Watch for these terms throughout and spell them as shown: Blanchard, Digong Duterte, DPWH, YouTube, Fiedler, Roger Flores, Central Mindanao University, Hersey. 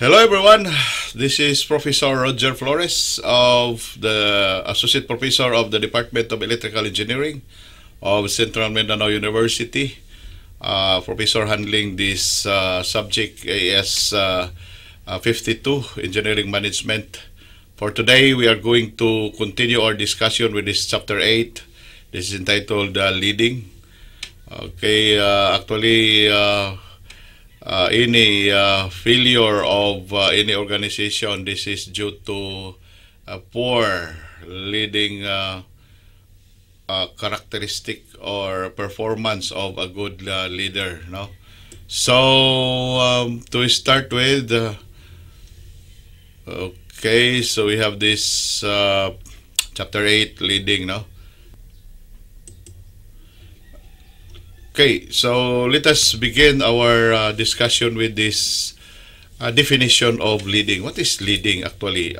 Hello everyone, this is Professor Roger Flores, of the Associate Professor of the Department of Electrical Engineering of Central Mindanao University, Professor handling this subject AS 52, Engineering Management. For today, we are going to continue our discussion with this Chapter 8. This is entitled Leading. Okay, any failure of any organization, this is due to poor leading characteristic or performance of a good leader. No, so to start with, okay, so we have this chapter 8 leading. No. Okay, so let us begin our discussion with this definition of leading. What is leading actually?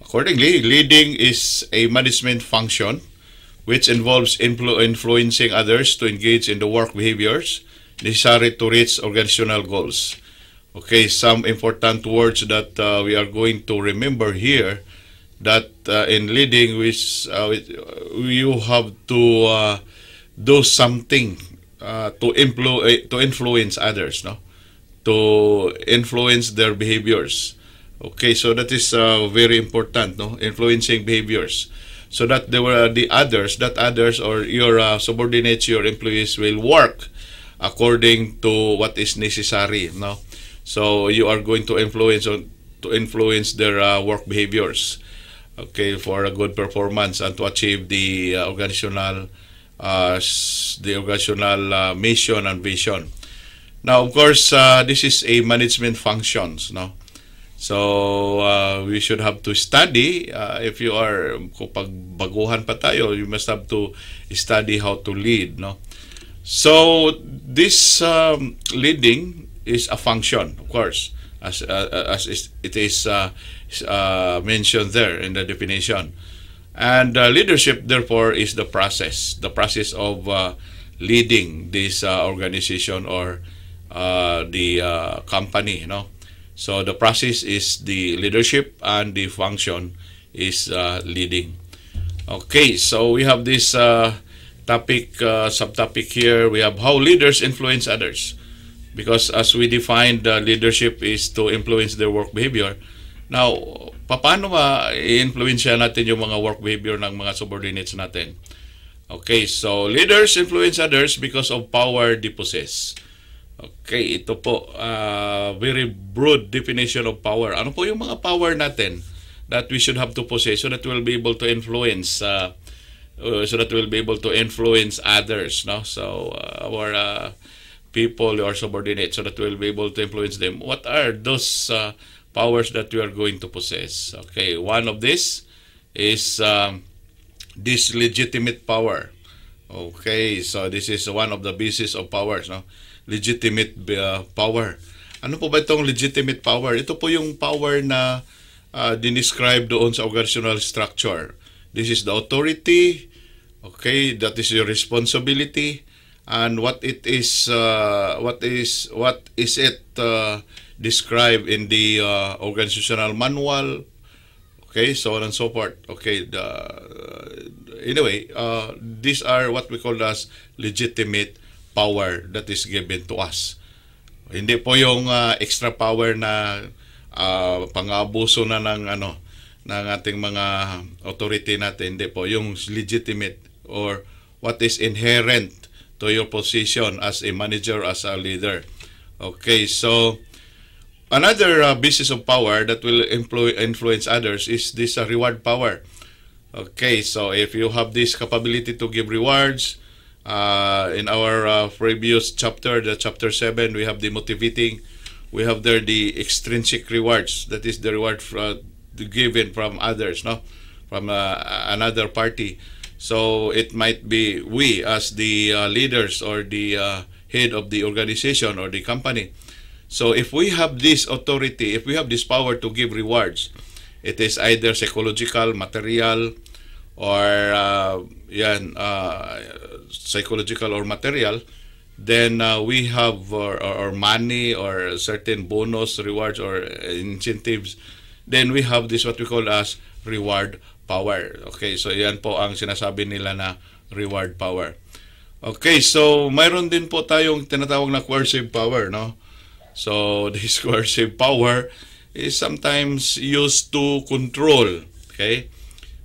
Accordingly, leading is a management function which involves influencing others to engage in the work behaviors necessary to reach organizational goals. Okay, some important words that we are going to remember here, that in leading, which you have to do something to influence others, no, to influence their behaviors. Okay, so that is very important, no, influencing behaviors, so that there were the others, that others or your subordinates, your employees will work according to what is necessary, no. So you are going to influence their work behaviors, okay, for a good performance and to achieve the organizational mission and vision. Now, of course, this is a management functions, no? So, we should have to study. If you are, kapag baguhan pa tayo, you must have to study how to lead, no? So, this leading is a function, of course, as it is mentioned there in the definition. And leadership, therefore, is the process of leading this organization or the company, you know? So the process is the leadership and the function is leading. Okay, so we have this topic, subtopic here. We have how leaders influence others. Because as we defined, leadership is to influence their work behavior. Now, paano ma-influensya natin yung mga work behavior ng mga subordinates natin? Okay, so leaders influence others because of power they possess. Okay, ito po, very broad definition of power. Ano po yung mga power natin that we should have to possess so that we'll be able to influence others, no? So our people or subordinates, so that we'll be able to influence them. What are those powers that we are going to possess? Okay, one of this is this legitimate power. Okay, so this is one of the basis of powers, no? Legitimate power. Ano po ba itong legitimate power? Ito po yung power na dinescribe doon sa organizational structure. This is the authority, okay, that is your responsibility, and what is it described in the organizational manual, okay, so on and so forth. Okay, anyway, these are what we call as legitimate power that is given to us. Hindi po yung extra power na pang-abuso na ng ano, ng ating mga authority natin. Hindi po yung legitimate or what is inherent to your position as a manager, as a leader. Okay, so another basis of power that will influence others is this reward power. Okay, so if you have this capability to give rewards, in our previous chapter, the chapter 7, we have the motivating, we have there the extrinsic rewards, that is the reward given from others, no, from another party. So it might be we as the leaders or the head of the organization or the company. So if we have this authority, if we have this power to give rewards, it is either psychological, material, or psychological or material. Then we have our money or certain bonus rewards or incentives. Then we have this what we call as reward power. Okay, so yan po ang sinasabi nila na reward power. Okay, so mayroon din po tayong tinatawag na coercive power, no? So this coercive power is sometimes used to control, okay?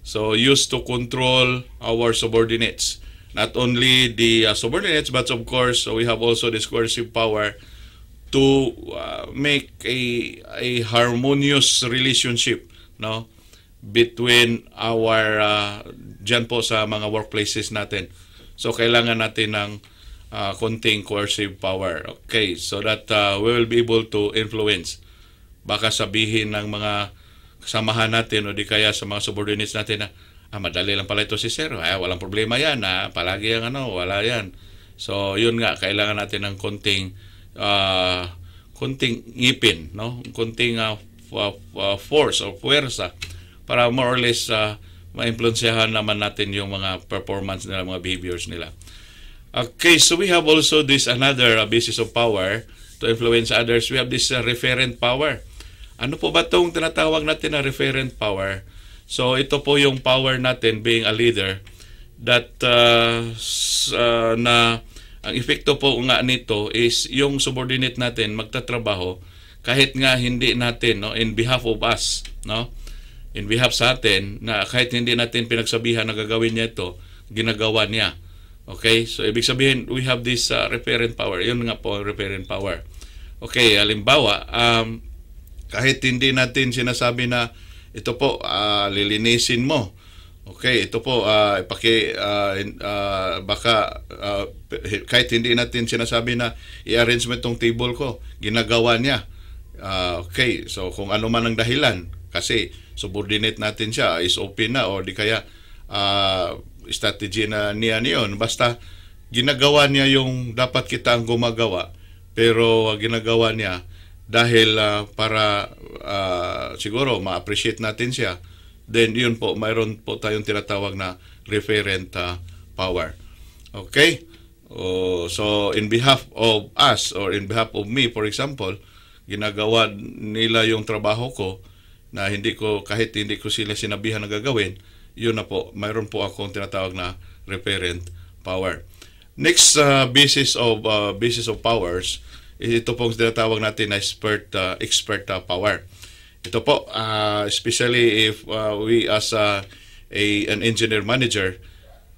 So used to control our subordinates. Not only the subordinates, but of course, we have also this coercive power to make a harmonious relationship, no, between our dyan po sa mga workplaces natin. So kailangan natin ng konting coercive power, okay, so that we will be able to influence. Baka sabihin ng mga kasamahan natin o di kaya sa mga subordinates natin na, madali lang pala ito si Sir. Walang problema yan. Palagi yung ano, wala yan. So, yun nga. Kailangan natin ng konting ngipin, no? Konting force or puwersa para more or less ma-influensyahan naman natin yung mga performance nila, mga behaviors nila. Okay, so we have also this another basis of power to influence others. We have this referent power. Ano po ba itong tinatawag natin na referent power? So ito po yung power natin being a leader that na ang epekto po nga nito is yung subordinate natin magtatrabaho kahit nga hindi natin, no, in behalf of us, no, in behalf sa atin, na kahit hindi natin pinagsabihan na gagawin niya ito, ginagawa niya. Okay, so ibig sabihin we have this referent power. Yun nga po ang referent power. Okay, halimbawa kahit hindi natin sinasabi na ito po, lilinisin mo. Okay, ito po, baka kahit hindi natin sinasabi na i-arrange mo itong table ko, ginagawa niya. Okay, so kung ano man ang dahilan, kasi subordinate natin siya, is open na, o di kaya strategy na niya niyon. Basta, ginagawa niya yung dapat kita ang gumagawa, pero ginagawa niya dahil para siguro ma-appreciate natin siya, then yun po, mayroon po tayong tinatawag na referent power. Okay? So, in behalf of us or in behalf of me, for example, ginagawa nila yung trabaho ko na hindi ko, kahit hindi ko sila sinabihan na gagawin, yun na po, mayroon po akong tinatawag na referent power. Next basis of powers, ito po ang tinatawag natin na expert power. Ito po, especially if we as an engineer manager,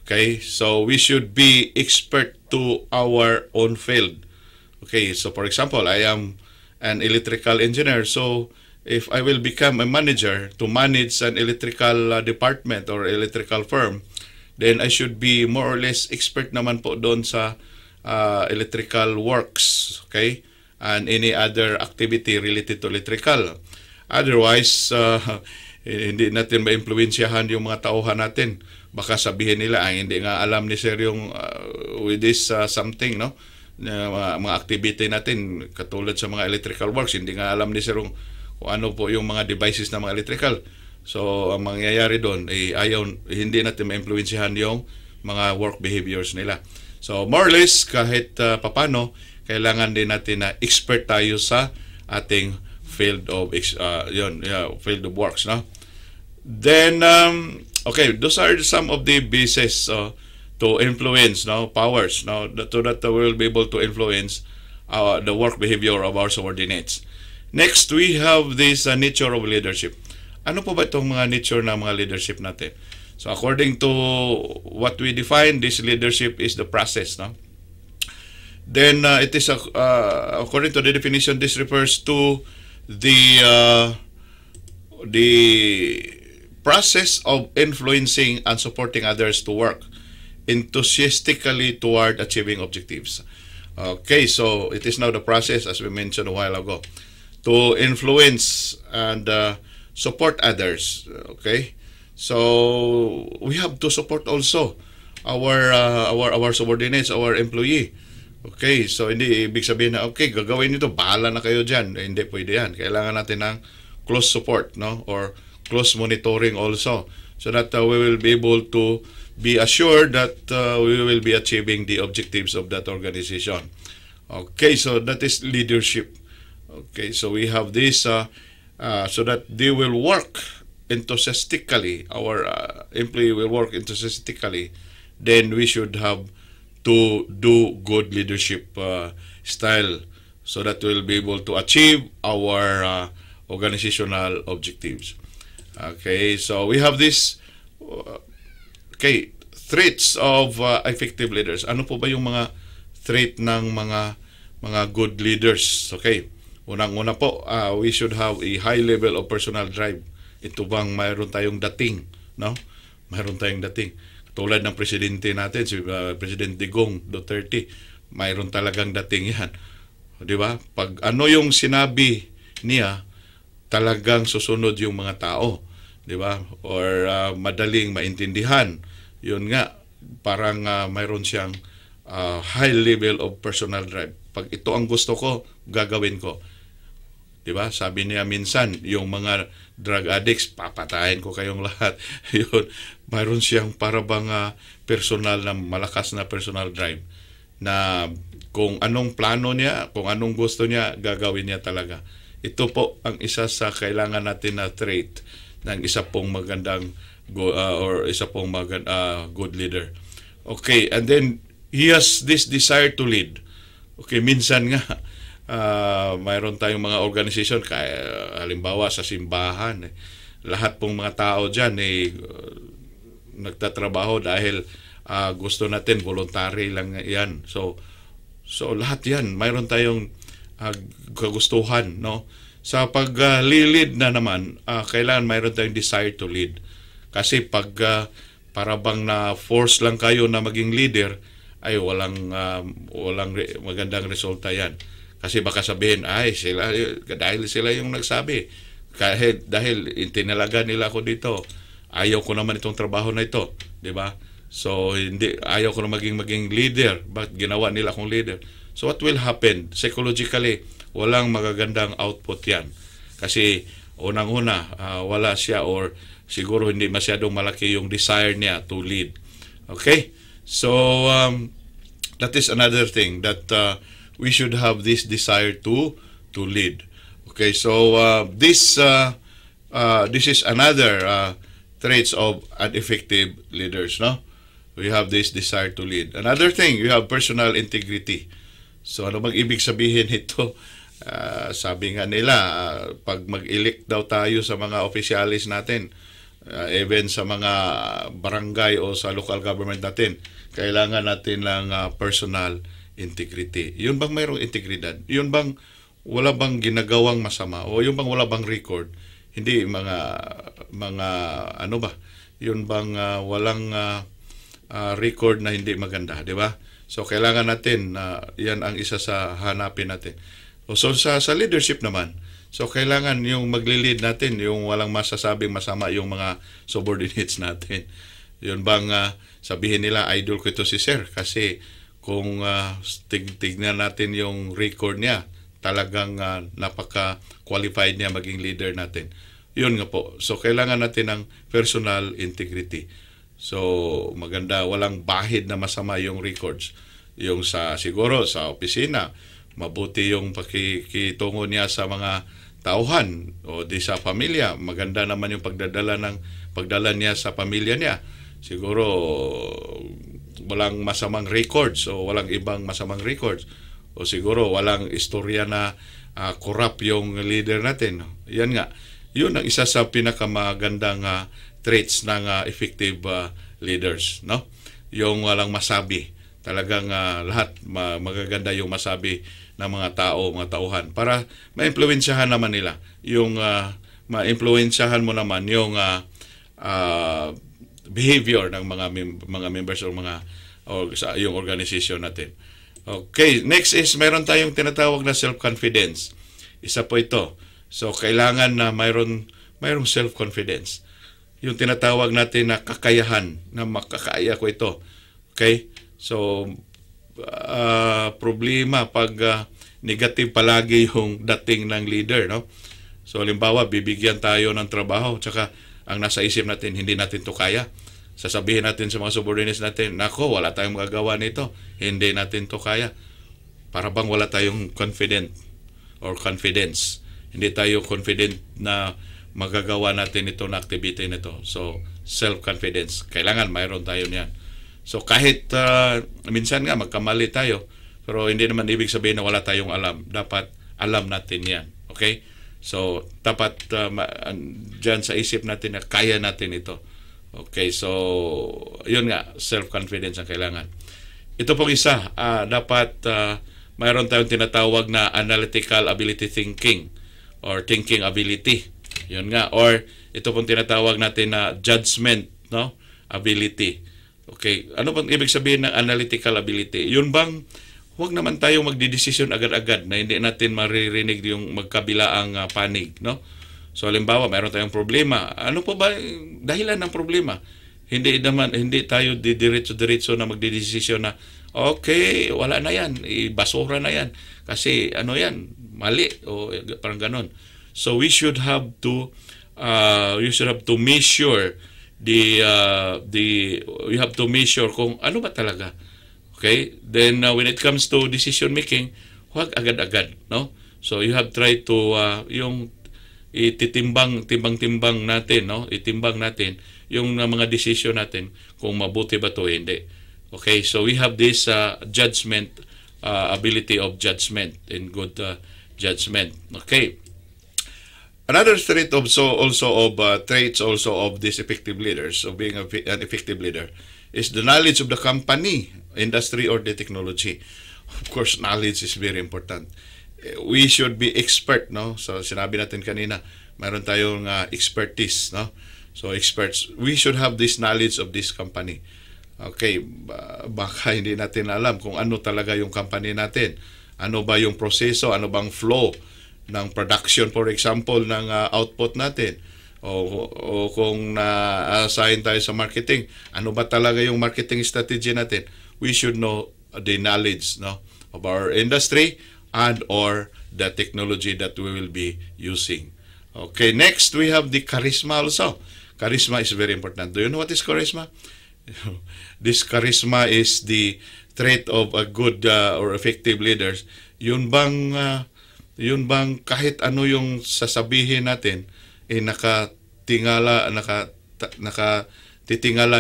okay, so we should be expert to our own field. Okay, so for example, I am an electrical engineer. So if I will become a manager to manage an electrical department or electrical firm, then I should be more or less expert naman po doon sa electrical works, okay, and any other activity related to electrical. Otherwise, hindi natin ma-influensyahan yung mga tauhan natin. Baka sabihin nila, hindi nga alam ni Sir yung with this something, no? Mga activity natin, katulad sa mga electrical works, hindi nga alam ni Sir yung kung ano po yung mga devices na mga electrical. So, ang mangyayari doon, hindi natin ma-influensyahan yung mga work behaviors nila. So, more or less, kahit papano, kailangan din natin na expert tayo sa ating field of works, no? Then, okay, those are some of the bases to influence, no, powers, no, so that we will be able to influence the work behavior of our subordinates. Next, we have this nature of leadership. Ano po ba itong mga nature na mga leadership natin? So according to what we define, this leadership is the process, no? Then it is according to the definition, this refers to the process of influencing and supporting others to work enthusiastically toward achieving objectives. Okay, so it is now the process, as we mentioned a while ago, to influence and support others. Okay. So we have to support also our subordinates, our employee. Okay, so hindi ibig sabihin na okay, gagawin nito, bahala na kayo diyan. Hindi pwede yan. Kailangan natin ng close support, no, or close monitoring also. so that we will be able to be assured that we will be achieving the objectives of that organization. Okay, so that is leadership. Okay, so we have this so that they will work enthusiastically, our employee will work enthusiastically, then we should have to do good leadership style so that we'll be able to achieve our organizational objectives. Okay, so we have this okay, traits of effective leaders. Ano po ba yung mga trait ng mga good leaders? Okay, unang-una po, we should have a high level of personal drive. Ito bang mayroon tayong dating, no? Mayroon tayong dating. Tulad ng presidente natin, si President Digong Duterte, mayroon talagang dating yan. Di ba? Pag ano yung sinabi niya, talagang susunod yung mga tao. Di ba? Or madaling maintindihan. Yun nga, parang mayroon siyang high level of personal drive. Pag ito ang gusto ko, gagawin ko. Diba? Sabi niya minsan, yung mga drug addicts, papatayin ko kayong lahat. Yun, mayroon siyang parabang personal na malakas na personal drive na kung anong plano niya, kung anong gusto niya, gagawin niya talaga. Ito po ang isa sa kailangan natin na trait ng isa pong magandang good leader. Okay, and then he has this desire to lead. Okay, minsan nga, mayroon tayong mga organization, halimbawa sa simbahan, lahat pong mga tao dyan nagtatrabaho dahil gusto natin, voluntary lang yan. So lahat yan, mayroon tayong kagustuhan, no? Sa pag-lead na naman, kailangan mayroon tayong desire to lead. Kasi pag parabang na-force lang kayo na maging leader, ay walang magandang resulta yan. Kasi baka sabihin, ay, sila, dahil sila yung nagsabi. Kahit dahil itinalaga nila ako dito, ayaw ko naman itong trabaho na ito. Diba? So, hindi, ayaw ko na maging leader. But ginawa nila akong leader. So, what will happen? Psychologically, walang magagandang output yan. Kasi, unang-una, wala siya or siguro hindi masyadong malaki yung desire niya to lead. Okay? So, that is another thing that we should have this desire to lead. Okay, so this is another traits of ineffective leaders. No, we have this desire to lead. Another thing, we have personal integrity. So ano bang ibig sabihin ito? Sabi nga nila, pag mag-elect daw tayo sa mga officialis natin, even sa mga barangay o sa local government natin, kailangan natin ng personal integrity. Yun bang mayroong integridad? Yun bang wala bang ginagawang masama? O yun bang wala bang record? Hindi mga ano ba? Yun bang walang record na hindi maganda, di ba? So kailangan natin yan ang isa sa hanapin natin. So sa leadership naman, so kailangan yung magli-lead natin, yung walang masasabing masama yung mga subordinates natin. Yun bang sabihin nila, idol ko ito si Sir kasi kung tignan natin yung record niya, talagang napaka-qualified niya maging leader natin. Yun nga po. So, kailangan natin ng personal integrity. So, maganda, walang bahid na masama yung records. Yung siguro, sa opisina, mabuti yung pakikitungo niya sa mga tauhan o di sa pamilya. Maganda naman yung pagdala niya sa pamilya niya. Siguro, walang masamang records o walang ibang masamang records o siguro walang istorya na corrupt yung leader natin. Yan nga, yun ang isa sa pinakamagandang traits ng effective leaders, no? Yung walang masabi, talagang lahat magaganda yung masabi ng mga tao, mga tauhan, para ma-impluwensyahan naman nila yung ma-impluwensyahan mo naman yung behavior ng mga members o sa yung organization natin. Okay, next is mayroon tayong tinatawag na self-confidence. Isa po ito. So kailangan na mayroong self-confidence. Yung tinatawag natin na kakayahan, na makakaya ko ito. Okay? So problema pag negative palagi yung dating ng leader, no? So halimbawa bibigyan tayo ng trabaho tsaka ang nasa isip natin, hindi natin to kaya. Sasabihin natin sa mga subordinates natin, nako, wala tayong magagawa nito, hindi natin to kaya. Para bang wala tayong confident or confidence. Hindi tayo confident na magagawa natin ito na activity nito. So, self-confidence. Kailangan mayroon tayo niyan. So, kahit minsan nga magkamali tayo, pero hindi naman ibig sabihin na wala tayong alam. Dapat alam natin yan. Okay? So, dapat dyan sa isip natin na kaya natin ito. Okay? So, yun nga. Self-confidence ang kailangan. Ito pong isa. Dapat mayroon tayong tinatawag na analytical ability thinking or thinking ability. Yun nga, or ito pong tinatawag natin na judgment, no? Ability. Okay, ano bang ibig sabihin ng analytical ability? Yun bang huwag naman tayong magdedesisyon agad-agad na hindi natin maririnig yung magkabilaang panig, no? So halimbawa, mayroon tayong problema. Ano po ba dahilan ng problema? Hindi naman tayo diretso-diretso na magdedesisyon na okay, wala na yan, ibasura na yan kasi ano yan, mali o parang ganon. So we should have to measure we have to measure kung ano ba talaga. Okay? Then when it comes to decision making, huwag agad-agad, no? So you have tried to yung ititimbang-timbang natin, no? Itimbang natin yung mga decision natin kung mabuti ba to hindi. Okay? So we have this judgment ability of judgment and good judgment. Okay? Another trait also of these effective leaders, of being an effective leader, is the knowledge of the company, industry, or the technology. Of course, knowledge is very important. We should be expert, no? So, sinabi natin kanina, mayroon tayong expertise, no? So, experts, we should have this knowledge of this company. Okay, baka hindi natin alam kung ano talaga yung company natin. Ano ba yung proseso? Ano bang flow ng production, for example, ng output natin? O kung na-assign tayo sa marketing, ano ba talaga yung marketing strategy natin? We should know the knowledge, no, of our industry and or the technology that we will be using. Okay, next we have the charisma also. Charisma is very important. Do you know what is charisma? This charisma is the trait of a good or effective leaders. Yun bang kahit ano yung sasabihin natin, nakatitingala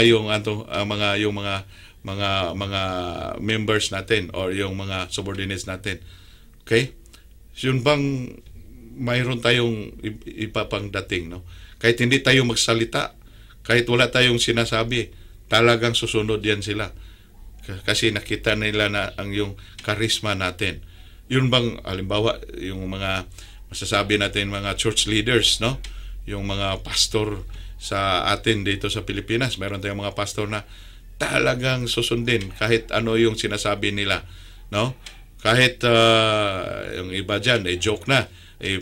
yung mga members natin or yung mga subordinates natin. Okay? Yun bang mayroon tayong ipapangdating, no? Kahit hindi tayo magsalita, kahit wala tayong sinasabi, talagang susunod yan sila. Kasi nakita nila na ang yung charisma natin. Yun bang, halimbawa, yung mga masasabi natin mga church leaders, no? Yung mga pastor sa atin dito sa Pilipinas, meron tayong mga pastor na talagang susundin kahit ano yung sinasabi nila, no? Kahit yung iba dyan, joke na,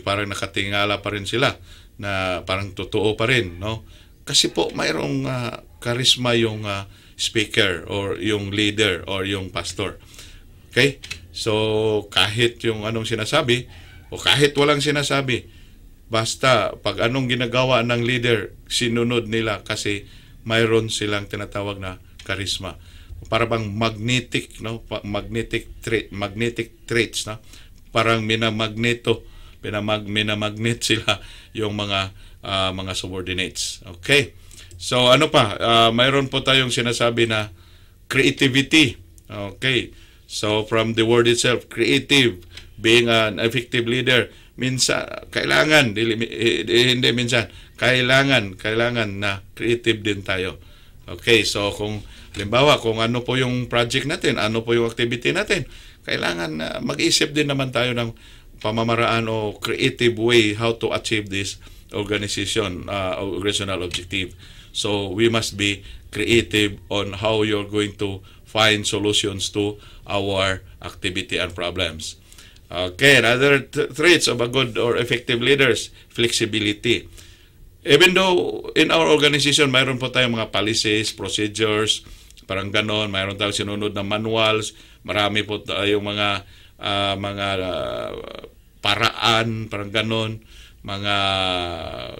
parang nakatingala pa rin sila na parang totoo pa rin, no? Kasi po mayroong charisma yung speaker or yung leader or yung pastor. Okay? So, kahit yung anong sinasabi o kahit walang sinasabi, basta pag anong ginagawa ng leader, sinunod nila kasi mayroon silang tinatawag na charisma. Para bang magnetic, no? Magnetic traits, no? Parang minamagnet sila yung mga subordinates. Okay. So, ano pa? Mayroon po tayong sinasabi na creativity. Okay. So, from the word itself, creative, being an effective leader, minsan, kailangan, kailangan na creative din tayo. Okay, so kung, halimbawa, kung ano po yung project natin, ano po yung activity natin, kailangan na mag-isip din naman tayo ng pamamaraan o creative way how to achieve this organizational objective. So, we must be creative on how you're going to find solutions to our activity and problems. Okay, another traits of a good or effective leaders, flexibility. Even though in our organization, mayroon po tayong mga policies, procedures, parang ganon, mayroon tayong sinunod na manuals, marami po tayong mga paraan, parang ganon, mga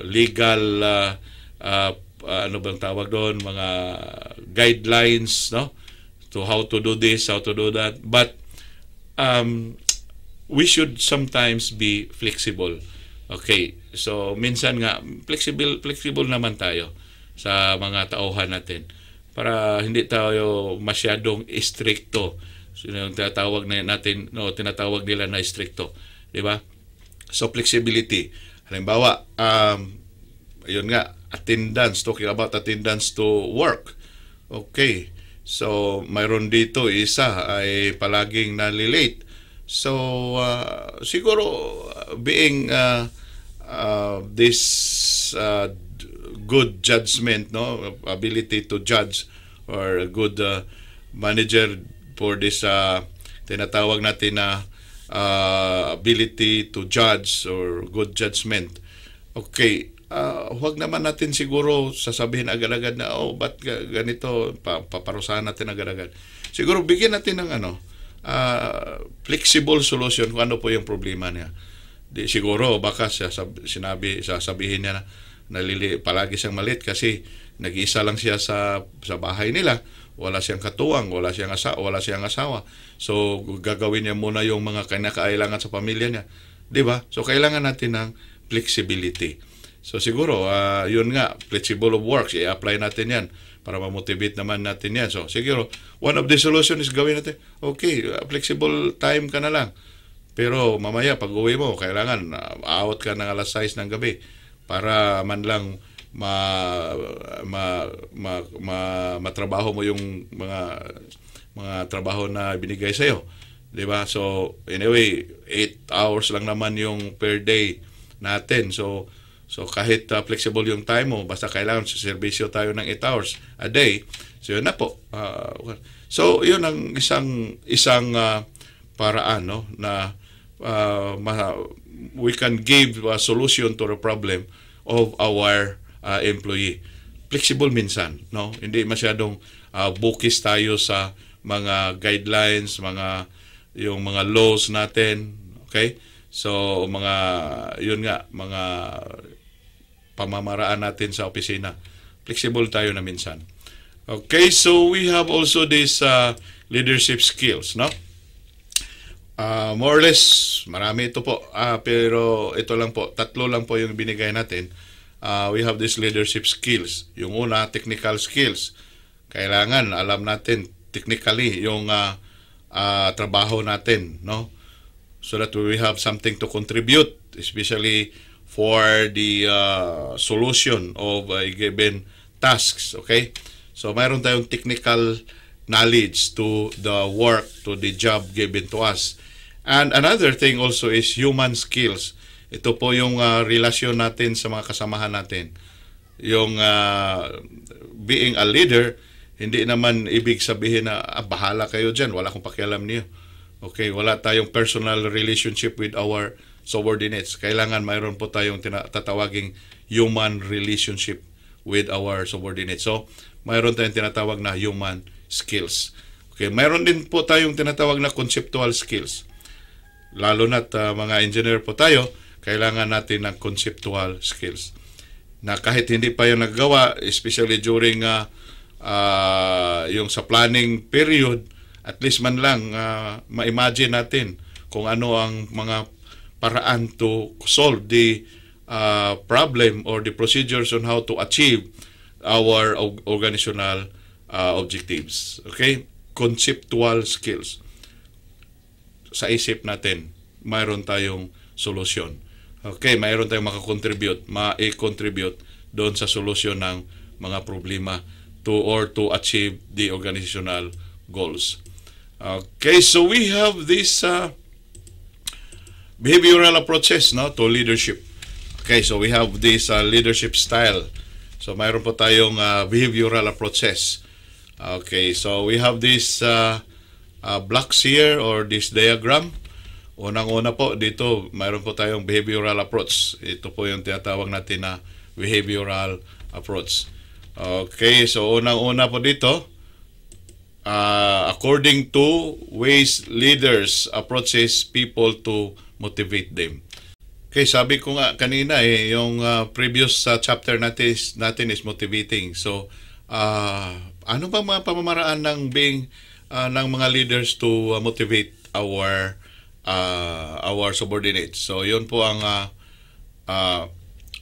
legal ano bang tawag doon, mga guidelines, no, to how to do this, how to do that. But we should sometimes be flexible. Okay, so minsan nga flexible naman tayo sa mga tauhan natin para hindi tayo masyadong stricto. So yung tinatawag natin, no, tinatawag nila na stricto, di ba? So flexibility. Halimbawa, ayun nga, attendance, talking about attendance to work. Okay. So mayroon dito isa ay palaging nalilate. So siguro being this good judgment, no, ability to judge, or a good manager for this tinatawag natin na ability to judge or good judgment. Okay. Huwag naman natin siguro sasabihin agad-agad na, oh, ba't ganito, paparusahan natin agad-agad. Siguro bigyan natin ng ano, flexible solution kung ano po yung problema niya. Di, siguro baka sasabihin niya na palagi siyang malit kasi nag-iisa lang siya sa bahay nila. Wala siyang katuwang, wala siyang asawa. So gagawin niya muna yung mga kinakailangan sa pamilya niya. Di ba? So kailangan natin ng flexibility. So siguro, yun nga, flexible of works, i-apply natin yan para ma-motivate naman natin yan. So siguro, one of the solution is gawin natin, okay, flexible time ka na lang. Pero mamaya, pag uwi mo, kailangan out ka ng alas 6 ng gabi para man lang matrabaho mo yung mga trabaho na binigay sa'yo. Diba? So anyway, 8 hours lang naman yung per day natin. So kahit flexible yung time mo, basta kailangan servisyo tayo ng 8 hours a day. So yun na po. So yun ang isang paraan, no, na we can give a solution to the problem of our employee. Flexible minsan, no? Hindi masyadong bukis tayo sa mga guidelines, yung mga laws natin, okay? So mga pamamaraan natin sa opisina. Flexible tayo na minsan. Okay, so we have also this leadership skills, no? More or less, marami ito po. Pero ito lang po, 3 lang po yung binigay natin. We have this leadership skills. Yung una, technical skills. Kailangan alam natin technically yung trabaho natin, no? So that we have something to contribute, especially for the solution of a given tasks, okay? So mayroon tayong technical knowledge to the work, to the job given to us. And another thing also is human skills. Ito po yung relasyon natin sa mga kasamahan natin. Yung being a leader, hindi naman ibig sabihin na bahala kayo dyan, wala akong pakialam niyo. Okay, wala tayong personal relationship with our subordinates. Kailangan mayroon po tayong tatawaging human relationship with our subordinates. So, mayroon tayong tinatawag na human skills. Okay, mayroon din po tayong tinatawag na conceptual skills. Lalo na't mga engineer po tayo, kailangan natin ng conceptual skills. Na kahit hindi pa yung naggawa, especially during yung sa planning period, at least man lang ma-imagine natin kung ano ang mga paraan to solve the problem or the procedures on how to achieve our organizational objectives. Okay? Conceptual skills. Sa isip natin, mayroon tayong solusyon. Okay? Mayroon tayong makakontribute, ma-contribute doon sa solusyon ng mga problema to achieve the organizational goals. Okay? So we have this behavioral approaches, no, to leadership. Okay, so we have this leadership style. So mayroon po tayong behavioral approaches. Okay, so we have this blocks here or this diagram. Unang-una po dito, mayroon po tayong behavioral approach. Ito po yung tinatawag natin na behavioral approach. Okay, so unang-una po dito, according to ways leaders approaches people to motivate them. Okay, sabi ko nga kanina eh, yung previous chapter natin is motivating. So, ano ba mga pamamaraan ng being ng mga leaders to motivate our subordinates? So, yun po ang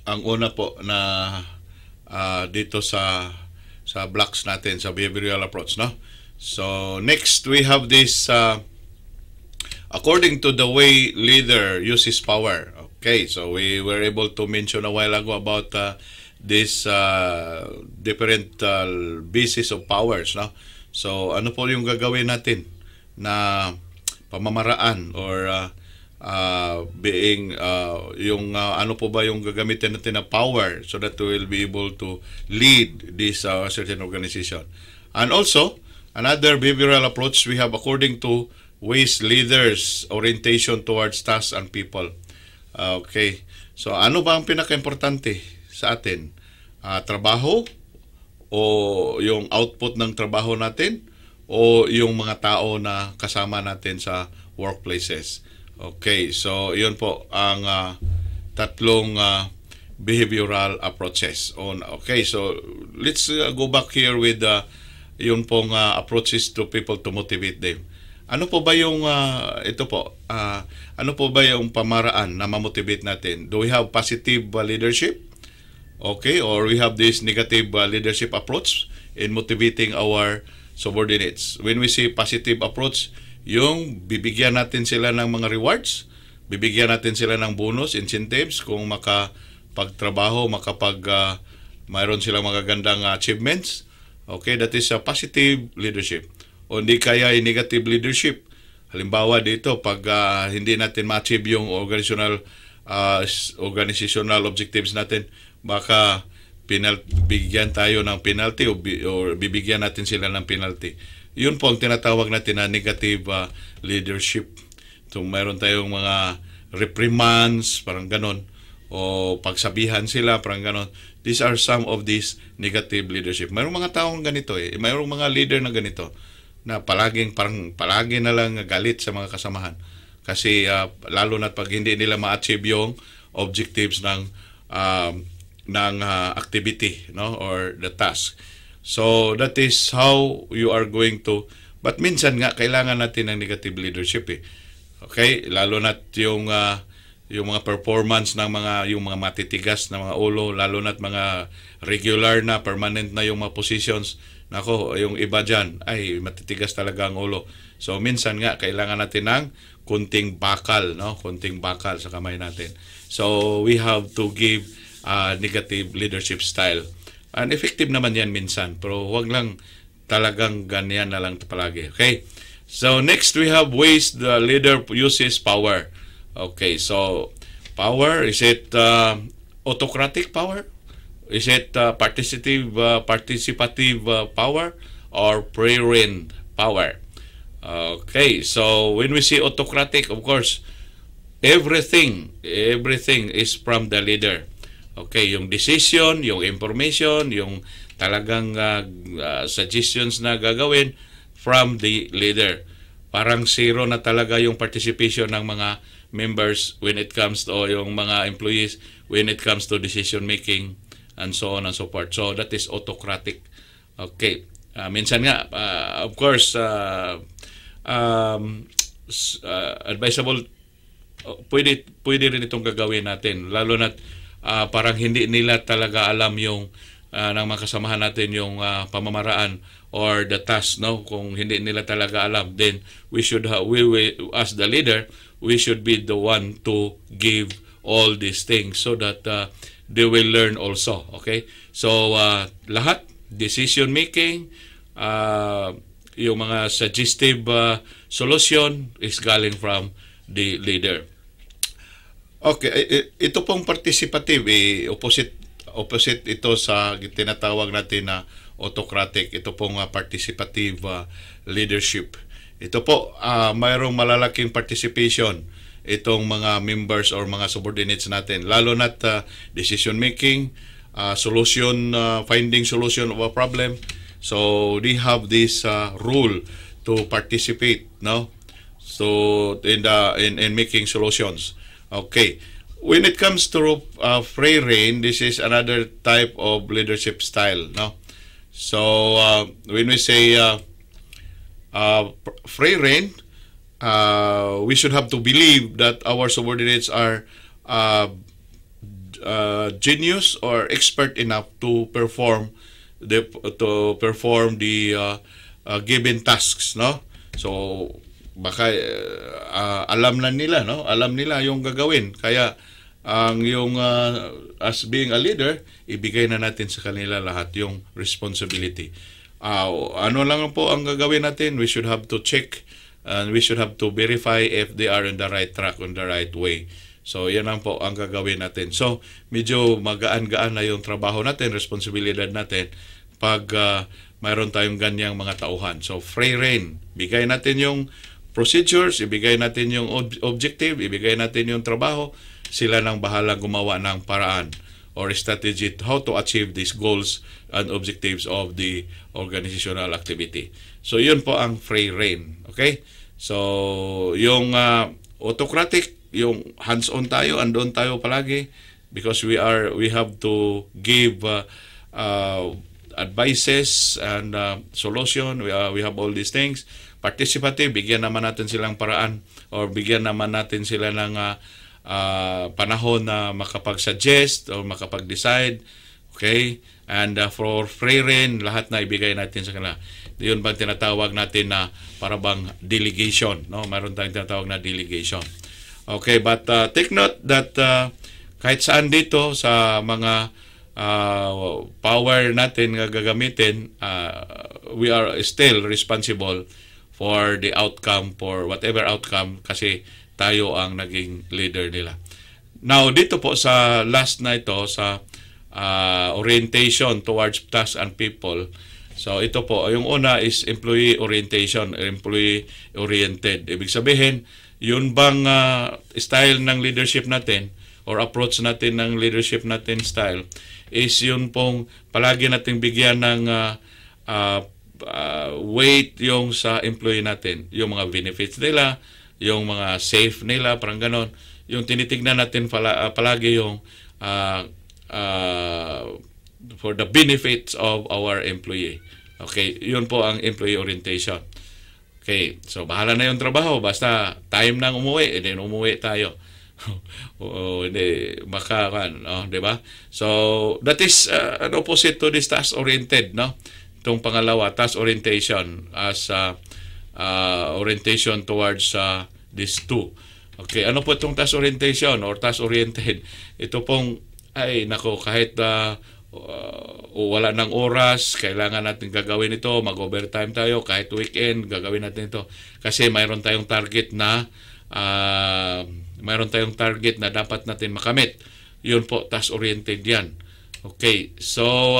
una po na dito sa blocks natin sa behavioral approach, no? So, next we have this according to the way leader uses power. Okay, so we were able to mention a while ago about this different basis of powers, no? So, ano po yung gagawin natin na pamamaraan or being yung ano po ba yung gagamitin natin na power so that we will be able to lead this certain organization. And also, another behavioral approach we have according to ways leaders orientation towards tasks and people. Okay. So, ano ba ang pinaka-importante sa atin? Trabaho o yung output ng trabaho natin o yung mga tao na kasama natin sa workplaces? Okay. So, yun po ang tatlong behavioral approaches. Okay. So, let's go back here with yun pong approaches to people to motivate them. Ano po ba yung, ano po ba yung pamaraan na ma-motivate natin? Do we have positive leadership? Okay, or we have this negative leadership approach in motivating our subordinates. When we say positive approach, yung bibigyan natin sila ng mga rewards, bibigyan natin sila ng bonus, incentives, kung makapagtrabaho, mayroon silang magagandang achievements. Okay, that is a positive leadership. O hindi kaya yung negative leadership. Halimbawa dito, pag hindi natin ma-achieve yung organizational objectives natin, baka bigyan tayo ng penalty o bibigyan natin sila ng penalty. Yun po ang tinatawag natin na negative leadership. So, mayroon tayong mga reprimands, parang ganon, o pagsabihan sila, parang ganon. These are some of these negative leadership. Mayroong mga taong ganito eh. Mayroong mga leader na ganito, na palagi na lang galit sa mga kasamahan kasi lalo na pag hindi nila ma-achieve yung objectives ng activity, no, or the task. So that is how you are going to, but minsan nga kailangan natin ng negative leadership eh. Okay, lalo na yung mga performance ng mga matitigas na mga ulo, lalo na mga regular na permanent na yung mga positions. Nako, yung iba dyan, ay matitigas talaga ang ulo. So, minsan nga, kailangan natin ng kunting bakal, no? Kunting bakal sa kamay natin. So, we have to give negative leadership style. And effective naman yan minsan, pero wag lang talagang ganyan na lang palagi. Okay? So, next we have ways the leader uses power. Okay, so, power, is it autocratic power? Is it participative power or pre-reign power? Okay, so when we say autocratic, of course, everything is from the leader. Okay, yung decision, yung information, yung talagang suggestions na gagawin from the leader. Parang zero na talaga yung participation ng mga members when it comes to, o yung mga employees when it comes to decision making, and so on and so forth. So, that is autocratic. Okay. Minsan nga, of course, advisable, pwede rin itong gagawin natin. Lalo na parang hindi nila talaga alam yung ng mga kasamahan natin yung pamamaraan or the task, no? Kung hindi nila talaga alam, then we should have, we as the leader, we should be the one to give all these things so that they will learn also, okay? So, lahat, decision-making, yung mga suggestive solution is galing from the leader. Okay, ito pong participative, eh, opposite ito sa tinatawag natin na autocratic. Ito pong participative leadership. Ito po, mayroong malalaking participation itong mga members or mga subordinates natin, lalo na't decision making, solution, finding solution of a problem. So they have this rule to participate, no? So in making solutions. Okay, When it comes to free reign, this is another type of leadership style, no? So when we say free reign, we should have to believe that our subordinates are genius or expert enough to perform the given tasks, no? So baka alam na nila, no? Alam nila yung gagawin. Kaya ang yung as being a leader, ibigay na natin sa kanila lahat yung responsibility. Ano lang po ang gagawin natin? We should have to check and we should have to verify if they are on the right track, on the right way. So yan lang po ang gagawin natin. So medyo magaan-gaan na yung trabaho natin, responsibilidad natin pag mayroon tayong ganyang mga tauhan. So free reign, bigay natin yung procedures, ibigay natin yung objective, ibigay natin yung trabaho, sila nang bahala gumawa ng paraan or strategy how to achieve these goals and objectives of the organizational activity. So yun po ang free reign, okay? So yung autocratic, yung hands-on tayo, andon tayo palagi because we have to give advices and solution. We have all these things. Participative, bigyan naman natin silang paraan or bigyan naman natin sila ng panahon na makapag-suggest or makapag-decide. Okay? And for free reign, lahat na ibigay natin sa kanila. Yun bang tinatawag natin na parabang delegation. No? Mayroon tayong tinatawag na delegation. Okay, but take note that kahit saan dito sa mga power natin na gagamitin, we are still responsible for the outcome, for whatever outcome, kasi tayo ang naging leader nila. Now, dito po sa last na ito, sa orientation towards tasks and people, so ito po, yung una is employee orientation, employee-oriented. Ibig sabihin, yun bang style ng leadership natin or approach natin ng leadership natin style is yun pong palagi natin bigyan ng weight yung sa employee natin. Yung mga benefits nila, yung mga safe nila, parang ganon. Yung tinitignan natin palagi yung for the benefits of our employee. Okay, yun po ang employee orientation. Okay, so bahala na yung trabaho. Basta time nang umuwi, then umuwi tayo. O, hindi, makakan, no? Diba? So, that is an opposite to this task-oriented, no? Itong pangalawa, task orientation as orientation towards these two. Okay, ano po itong task orientation or task-oriented? Ito pong, ay, nako, kahit wala ng oras, kailangan natin gagawin ito, mag-overtime tayo, kahit weekend, gagawin natin ito. Kasi mayroon tayong target na dapat natin makamit. Yun po, task-oriented yan. Okay, so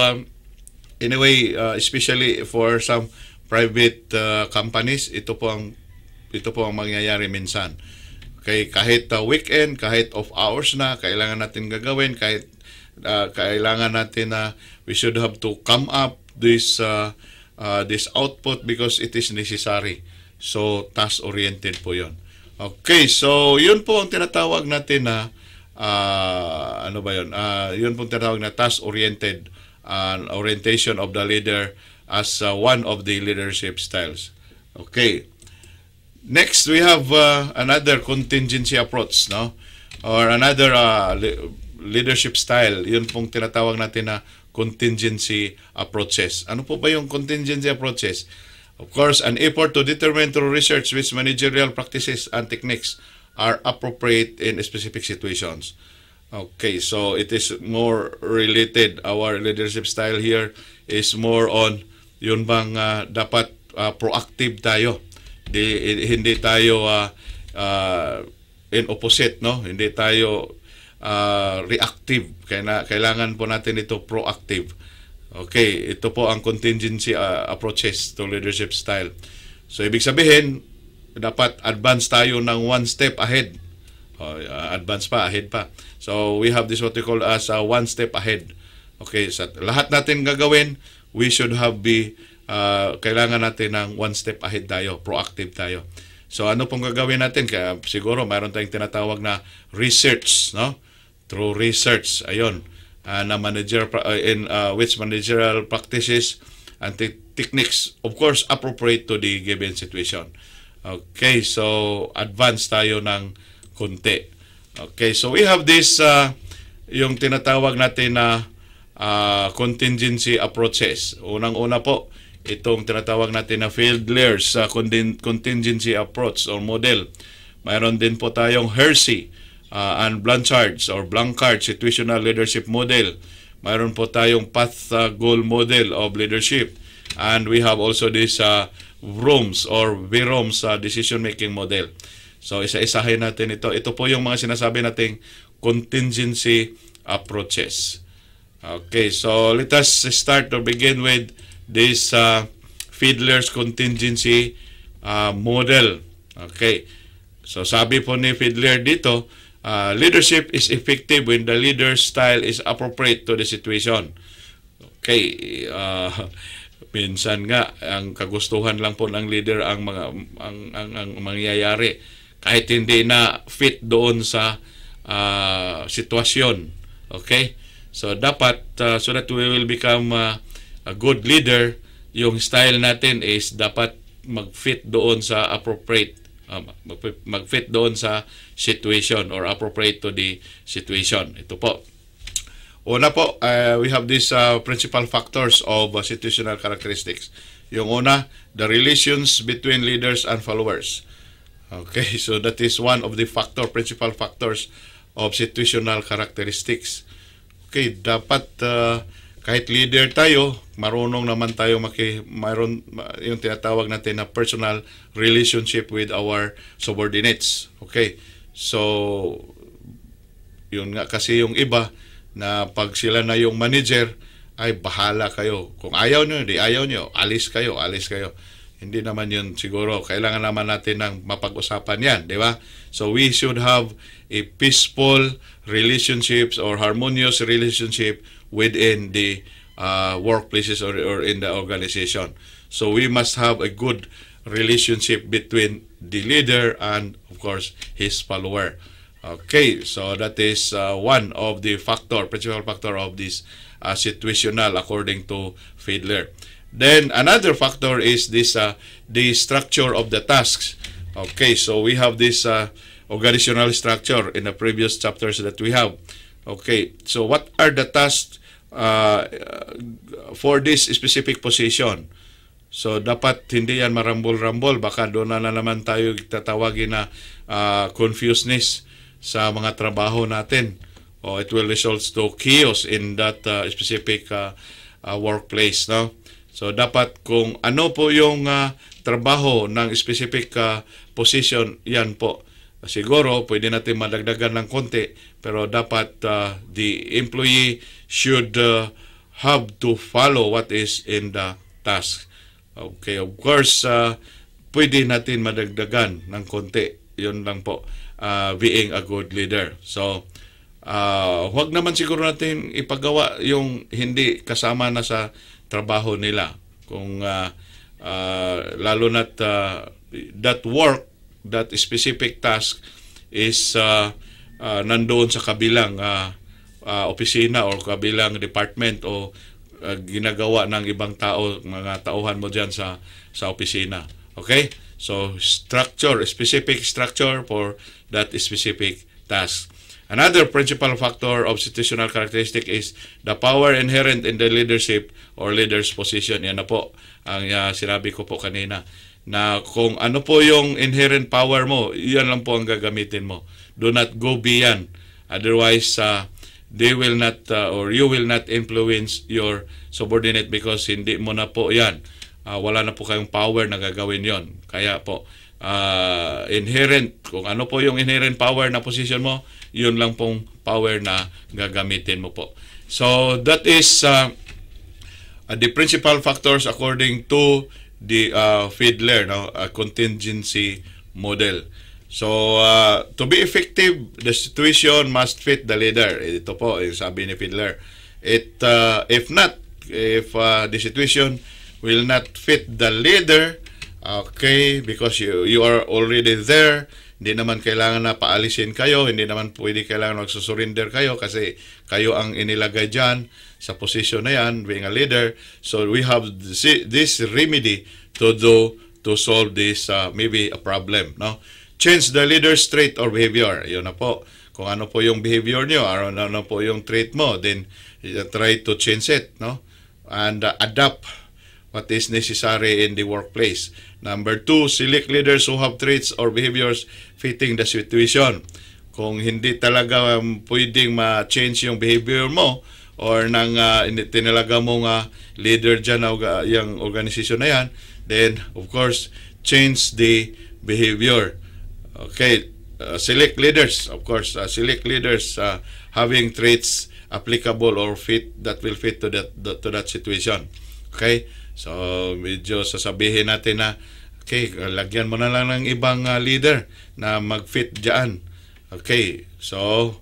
anyway, especially for some private companies, ito po ang mangyayari minsan. Okay, kahit weekend, kahit off hours na, kailangan natin gagawin, kahit kailangan natin na we should have to come up this output because it is necessary. So, task-oriented po yun. Okay, so yun po ang tinatawag natin na ano ba yun? Yun po ang tinatawag na task-oriented orientation of the leader as one of the leadership styles. Okay. Next, we have another contingency approach, no? Or another leadership style, yun pong tinatawag natin na contingency approaches. Ano po ba yung contingency approaches? Of course, an effort to determine through research which managerial practices and techniques are appropriate in specific situations. Okay, so it is more related. Our leadership style here is more on yun bang dapat proactive tayo. Hindi tayo in opposite, no? Hindi tayo reactive. Kailangan po natin ito proactive. Okay, ito po ang contingency approaches to leadership style. So, ibig sabihin, dapat advance tayo ng one step ahead. Advance pa, ahead pa. So, we have this what we call as one step ahead. Okay, so lahat natin gagawin, we should have kailangan natin ng one step ahead tayo, proactive tayo. So, ano pong gagawin natin? Kaya, siguro, mayroon tayong tinatawag na research, no? through research, ayun, na manager in which managerial practices and techniques, of course, appropriate to the given situation. Okay, so advance tayo ng konti. Okay, so we have this, yung tinatawag natin na contingency approaches. Unang-una po, itong tinatawag natin na Fiedler's contingency approach or model. Mayroon din po tayong Hersey and Blanchard's or Blanchard situational leadership model. Mayroon po tayong path goal model of leadership. And we have also this Vroom's or Vroom's decision-making model. So isa-isahin natin ito. Ito po yung mga sinasabi nating contingency approaches. Okay, so let us start or begin with this Fiedler's contingency model. Okay, so sabi po ni Fiedler dito, leadership is effective when the leader's style is appropriate to the situation. Okay, minsan nga ang kagustuhan lang po ng leader ang mga ang mangyayari kahit hindi na fit doon sa sitwasyon. Okay? So, dapat, so that we will become a good leader, yung style natin is dapat mag-fit doon sa appropriate, mag-fit doon sa situation or appropriate to the situation. Ito po. Una po, we have these principal factors of situational characteristics. Yung una, the relations between leaders and followers. Okay, so that is one of the principal factors of situational characteristics. Okay, dapat kahit leader tayo, marunong naman tayo mayroon yung tinatawag natin na personal relationship with our subordinates. Okay, so yun nga kasi yung iba na pag sila na yung manager, ay bahala kayo. Kung ayaw nyo, di ayaw nyo, alis kayo, alis kayo. Hindi naman yun siguro. Kailangan naman natin ng mapag-usapan yan, di ba? So we should have a peaceful relationships or harmonious relationship within the workplaces or in the organization. So we must have a good relationship between the leader and, of course, his follower. Okay, so that is one of the principal factor of this situational according to Fiedler. Then another factor is this the structure of the tasks. Okay, so we have this organizational structure in the previous chapters that we have. Okay, so what are the tasks for this specific position? So dapat hindi yan marambol-rambol, baka doon na naman tayo tatawagin na confusedness sa mga trabaho natin. Oh, it will result to chaos in that specific workplace, no? So dapat kung ano po yung trabaho ng specific position, yan po. Siguro, pwede natin madagdagan ng konti, pero dapat the employee should have to follow what is in the task. Okay, of course, pwede natin madagdagan ng konti. Yun lang po, being a good leader. So, huwag naman siguro natin ipagawa yung hindi kasama na sa trabaho nila. Kung lalo na't that work, that specific task is nandoon sa kabilang opisina o kabilang department o ginagawa ng ibang tao, mga tauhan mo dyan sa opisina. Okay? So, structure, specific structure for that specific task. Another principal factor of situational characteristic is the power inherent in the leadership or leader's position. Yan na po ang sinabi ko po kanina. Na kung ano po yung inherent power mo, yan lang po ang gagamitin mo. Do not go beyond. Otherwise, they will not or you will not influence your subordinate because hindi mo na po yan. Wala na po kayong power na gagawin yon. Kaya po, inherent, kung ano po yung inherent power na position mo, yun lang pong power na gagamitin mo po. So, that is the principal factors according to the Fiedler, no? Contingency model. So, to be effective, the situation must fit the leader. Ito po, sabi ni Fiedler. If the situation will not fit the leader, okay, because you are already there, Hindi naman kailangan na paalisin kayo, hindi naman pwede kailangan magsusurrender kayo kasi kayo ang inilagay dyan sa posisyon na yan, being a leader. So we have this remedy to do to solve this maybe a problem. No? Change the leader's trait or behavior. Yun na po. Kung ano po yung behavior nyo, ano po yung trait mo, then try to change it. No? And adapt what is necessary in the workplace. Number 2, select leaders who have traits or behaviors fitting the situation. Kung hindi talaga pwedeng ma-change yung behavior mo or nang tinalaga mong leader dyan yung organization na yan, then of course, change the behavior. Okay, select leaders, of course, select leaders having traits applicable or fit that will fit to that situation. Okay? So, medyo sasabihin natin na, okay, lagyan mo na lang ng ibang leader na mag-fit dyan. Okay, so,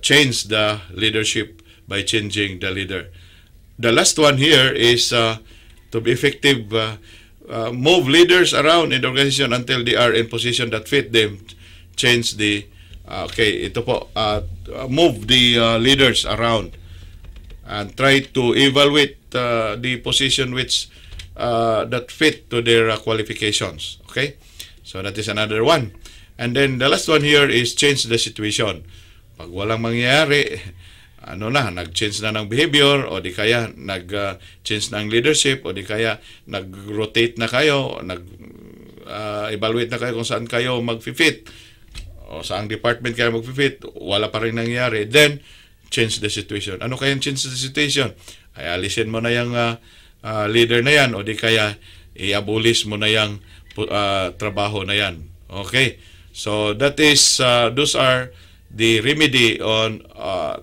change the leadership by changing the leader. The last one here is, to be effective, move leaders around in the organization until they are in position that fit them. Change the, okay, ito po, move the leaders around and try to evaluate the position which that fit to their qualifications. Okay, so that is another one. And then the last one here is change the situation. Pag walang mangyayari, ano na, nag-change na ng behavior o di kaya nag-change na ng leadership o di kaya nag-rotate na kayo, nag-evaluate na kayo kung saan kayo mag-fit o saang department kayo mag-fit, wala pa rin nangyayari. Then, change the situation. Ano kayang change the situation? Ay, alisin mo na yung leader na yan o di kaya i-abolish mo na yung trabaho na yan. Okay. So, that is, those are the remedy on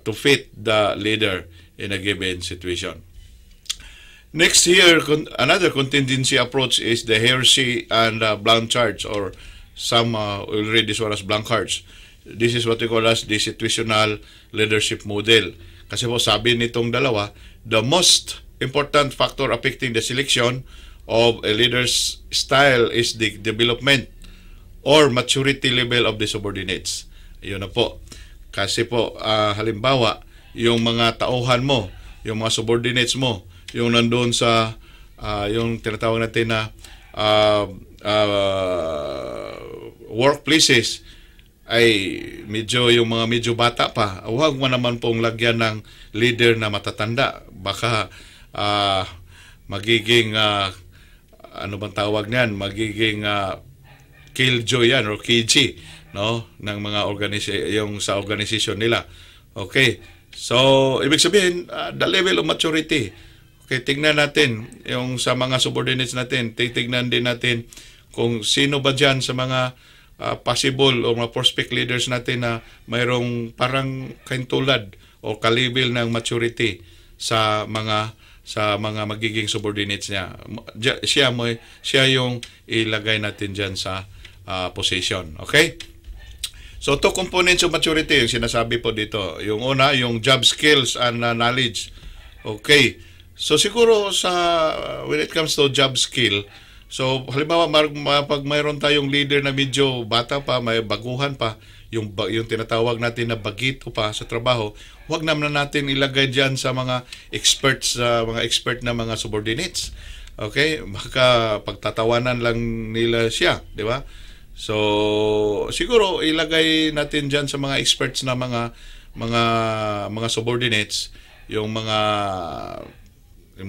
to fit the leader in a given situation. Next here, another contingency approach is the Hersey and Blanchards, or some will read this one as Blanchards. This is what we call as the situational leadership model. Kasi po sabi nitong dalawa, the most important factor affecting the selection of a leader's style is the development or maturity level of the subordinates. Yun na po. Kasi po, halimbawa, yung mga tauhan mo, yung mga subordinates mo, yung nandun sa, yung tinatawag natin na workplaces, ay medyo yung mga medyo bata pa, huwag mo naman pong lagyan ng leader na matatanda. Baka magiging, ano bang tawag niyan, magiging killjoy yan or KG, no? Ng mga yung sa organization nila. Okay, so ibig sabihin, the level of maturity. Okay, tingnan natin yung sa mga subordinates natin, titignan din natin kung sino ba dyan sa mga possible o mga prospect leaders natin na mayroong parang kaintulad o kalibil ng maturity sa mga magiging subordinates niya. Siya yung ilagay natin dyan sa position. Okay? So, 2 components of maturity yung sinasabi po dito. Yung una, yung job skills and knowledge. Okay. So, siguro when it comes to job skill, so, halimbawa, pag mayroon tayong leader na medyo bata pa, may baguhan pa, yung tinatawag natin na bagito pa sa trabaho, huwag naman natin ilagay dyan sa mga experts, mga expert na mga subordinates. Okay? Baka pagtatawanan lang nila siya, di ba? So, siguro, ilagay natin dyan sa mga experts na mga subordinates, yung mga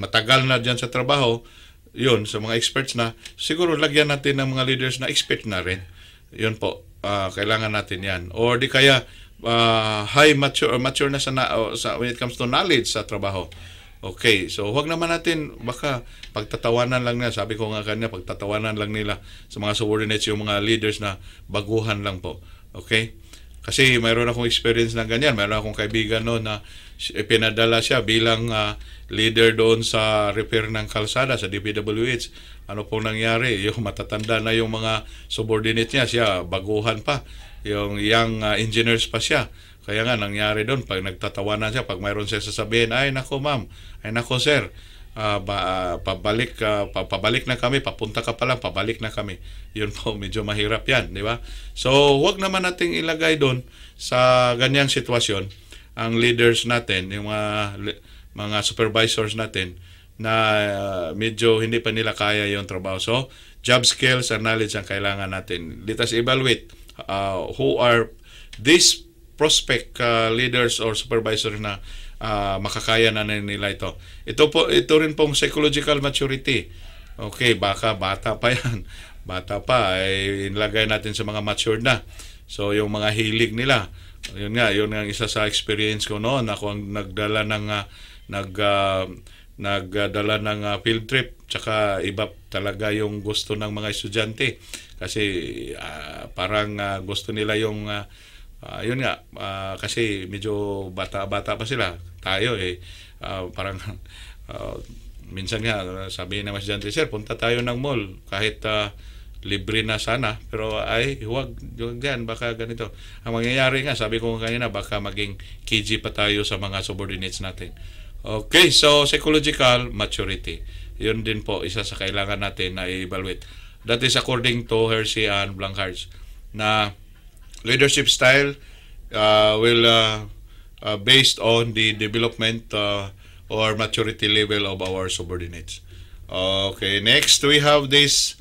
matagal na dyan sa trabaho, yun, sa mga experts na, siguro lagyan natin ng mga leaders na expert na rin. Yun po, kailangan natin yan. Or di kaya, high mature, or mature na when it comes to knowledge sa trabaho. Okay, so huwag naman natin, baka pagtatawanan lang na, sabi ko nga kanya, pagtatawanan lang nila sa mga subordinates, yung mga leaders na baguhan lang po. Okay? Kasi mayroon akong experience ng ganyan. Mayroon akong kaibigan noon na pinadala siya bilang leader doon sa repair ng kalsada sa DPWH. Ano pong nangyari? Yung matatanda na yung mga subordinate niya, siya baguhan pa. Yung young engineers pa siya. Kaya nga nangyari doon, pag nagtatawanan siya, pag mayroon siya sasabihin, ay nako ma'am, ay nako sir, pabalik na kami, papunta ka pa lang, pabalik na kami. Yun po, medyo mahirap yan, di ba? So, wag naman nating ilagay doon sa ganyang sitwasyon ang leaders natin, yung mga supervisors natin na medyo hindi pa nila kaya yung trabaho. So, job skills and knowledge ang kailangan natin. Let us evaluate who are these prospect leaders or supervisors na makakaya na nila ito. Ito rin pong psychological maturity. Okay, baka bata pa yan. Bata pa, ay inilagay natin sa mga matured na. So, yung mga hilig nila. Yun nga ang isa sa experience ko noon. Ako ang nagdala ng field trip. Tsaka iba talaga yung gusto ng mga estudyante. Kasi parang gusto nila yung kasi medyo bata-bata pa sila. Tayo parang minsan nga sabihin naman si Jante, sir, punta tayo ng mall kahit libre na sana, pero ay huwag yan, baka ganito ang mangyayari. Nga sabi ko kanina, baka maging KG pa tayo sa mga subordinates natin. Okay, so psychological maturity, yun din po isa sa kailangan natin na i-evaluate. That is according to Hersey and Blanchard na leadership style will based on the development or maturity level of our subordinates. Okay, next we have this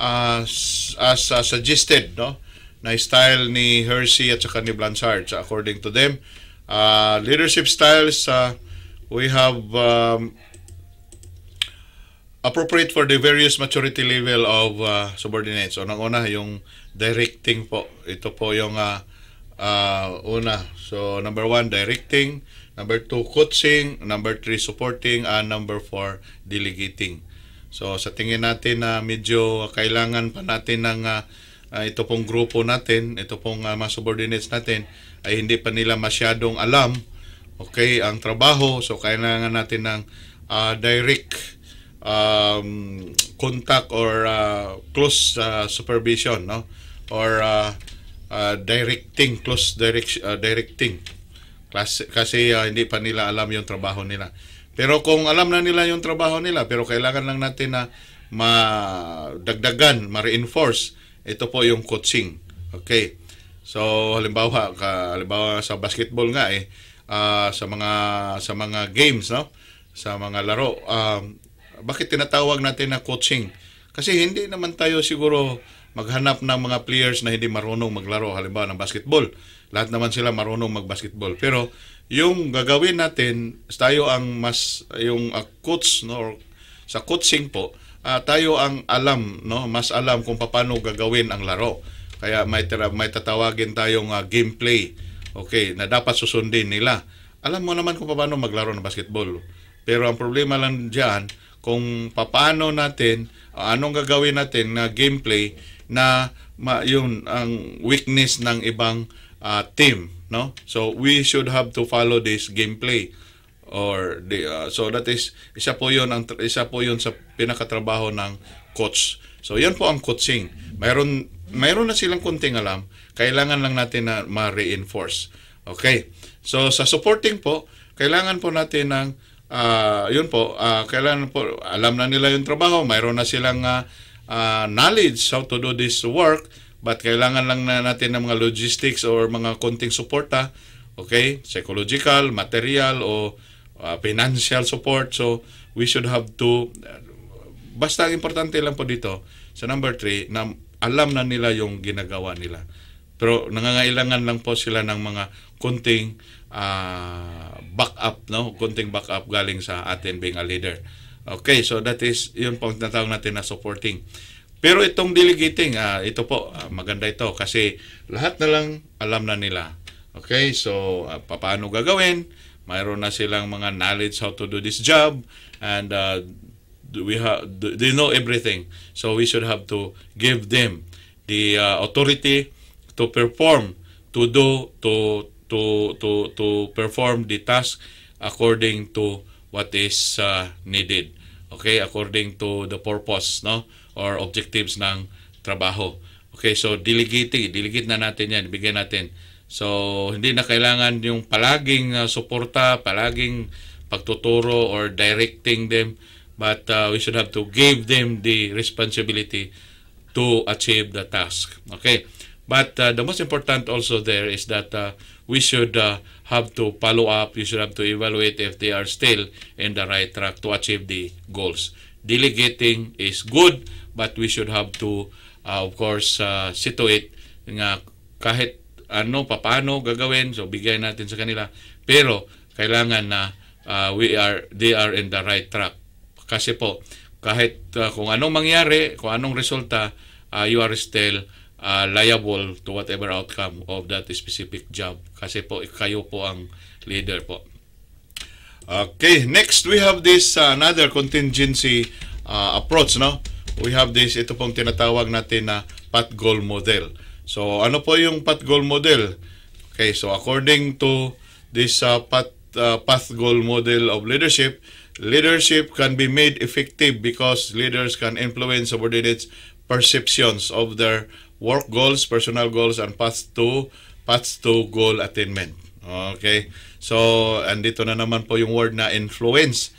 as suggested, no, na style ni Hersey at saka ni Blanchard. According to them, leadership styles we have appropriate for the various maturity level of subordinates. Unang-una, yung directing po. Ito po yung una. So, number 1, directing. Number 2, coaching. Number 3, supporting. And number 4, delegating. So, sa tingin natin na medyo kailangan pa natin ng ito pong grupo natin, ito pong mga subordinates natin, ay hindi pa nila masyadong alam, okay, ang trabaho. So, kailangan natin ng direct contact or close supervision, no, or directing, close directing, kasi hindi pa nila alam yung trabaho nila. Pero kung alam na nila yung trabaho nila, pero kailangan lang natin na madagdagan, ma-reinforce, ito po yung coaching. Okay, so halimbawa sa basketball nga, sa mga games, no, sa mga laro, bakit tinatawag natin na coaching? Kasi hindi naman tayo siguro maghanap ng mga players na hindi marunong maglaro, halimbawa ng basketball. Lahat naman sila marunong magbasketball. Pero yung gagawin natin, tayo ang mas yung coach, no, or sa coaching po, tayo ang alam, no, mas alam kung paano gagawin ang laro. Kaya may tatawagin tayong gameplay. Okay, na dapat susundin nila. Alam mo naman kung paano maglaro ng basketball. Pero ang problema lang diyan, kung paano natin, anong gagawin natin na gameplay na yun ang weakness ng ibang team, no? So we should have to follow this gameplay or the so that is isa po yun sa pinakatrabaho ng coach. So yan po ang coaching. Mayroon na silang konting alam, kailangan lang natin na ma-reinforce. Okay. So sa supporting po, kailangan po natin ng kailangan po alam na nila yung trabaho, mayroon na silang knowledge how to do this work, but kailangan lang na natin ng mga logistics or mga konting suporta, okay, psychological, material, o financial support. So we should have to basta importante lang po dito sa number 3 na alam na nila yung ginagawa nila, pero nangangailangan lang po sila ng mga konting konting back up galing sa atin being a leader. Okay, so that is yun po ang tinatawag natin na supporting. Pero itong delegating, ito po maganda ito kasi lahat na lang alam na nila. Okay, so paano gagawin, mayroon na silang mga knowledge how to do this job, and they know everything. So we should have to give them the authority to perform, to do, to perform the task according to what is needed, okay, according to the purpose, no, or objectives ng trabaho. Okay, so delegate na natin yan, bigyan natin. So hindi na kailangan yung palaging suporta, palaging pagtuturo or directing them, but we should have to give them the responsibility to achieve the task. Okay, but the most important also there is that we should have to follow up. You should have to evaluate if they are still in the right track to achieve the goals. Delegating is good, but we should have to, of course, situate nga kahit ano, paano gagawin, so bigay natin sa kanila. Pero kailangan na they are in the right track. Kasi po, kahit kung anong mangyari, kung anong resulta, you are still liable to whatever outcome of that specific job. Kasi po, kayo po ang leader po. Okay, next we have this another contingency approach, no? We have this, ito pong tinatawag natin na PAT goal model. So, ano po yung PAT goal model? Okay, so according to this PAT goal model of leadership, leadership can be made effective because leaders can influence subordinates' perceptions of their work goals, personal goals, and paths to goal attainment. Okay, so andito na naman po yung word na influence.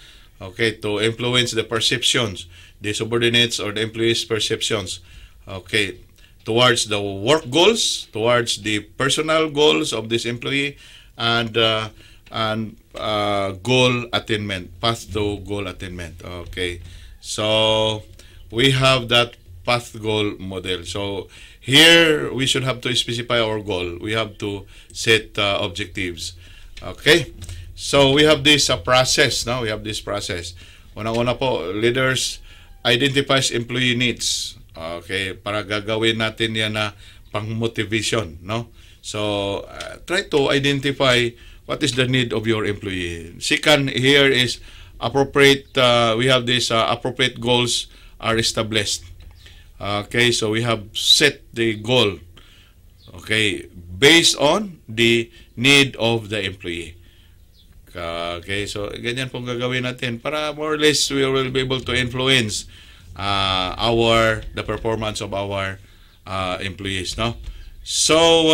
Okay, to influence the perceptions, the subordinates or the employees' perceptions. Okay, towards the work goals, towards the personal goals of this employee, and goal attainment, path to goal attainment. Okay, so we have that path goal model. So here, we should have to specify our goal. We have to set objectives. Okay? So, we have this process. Now, we have this process. Una-una po, leaders identifies employee needs. Okay? Para gagawin natin yan na pang-motivation. No? So, try to identify what is the need of your employee. Second, here is appropriate, we have this appropriate goals are established. Okay, so we have set the goal, okay, based on the need of the employee. Okay, so ganyan pong gagawin natin para more or less we will be able to influence the performance of our employees, no? So,